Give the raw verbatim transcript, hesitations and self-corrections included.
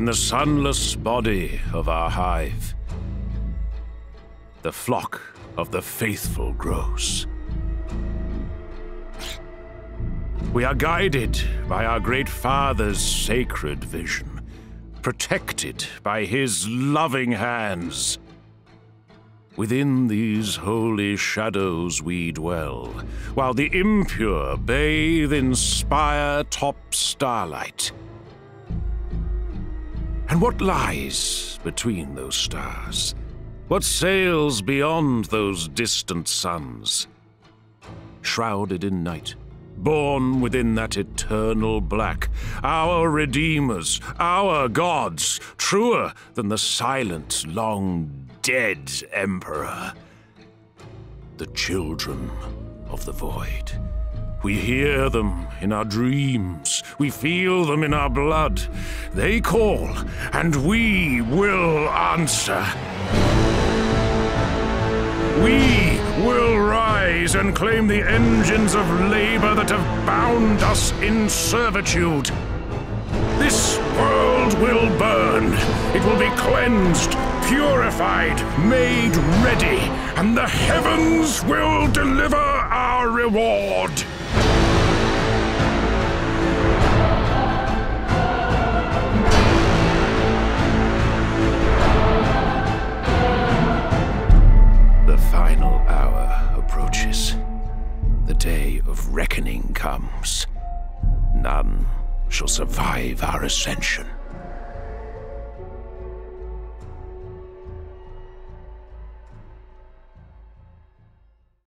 in the sunless body of our hive, the flock of the faithful grows. We are guided by our Great Father's sacred vision, protected by his loving hands. Within these holy shadows we dwell, while the impure bathe in spire-top starlight. And what lies between those stars? What sails beyond those distant suns? Shrouded in night, born within that eternal black, our redeemers, our gods, truer than the silent, long dead emperor, the children of the void. We hear them in our dreams. We feel them in our blood. They call, and we will answer. We will rise and claim the engines of labor that have bound us in servitude. This world will burn. It will be cleansed, purified, made ready, and the heavens will deliver our reward. The final hour approaches. The day of reckoning comes. None shall survive our ascension.